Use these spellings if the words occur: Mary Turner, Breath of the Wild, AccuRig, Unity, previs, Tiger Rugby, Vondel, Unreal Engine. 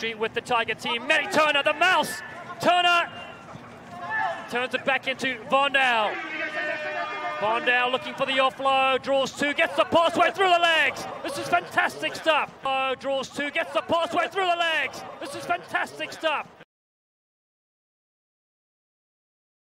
history with the Tiger team. Mary Turner, the mouse. Turner turns it back into Vondel. Vondel looking for the offload, draws two, gets the passway through the legs. This is fantastic stuff. Draws two, gets the passway through the legs. This is fantastic stuff.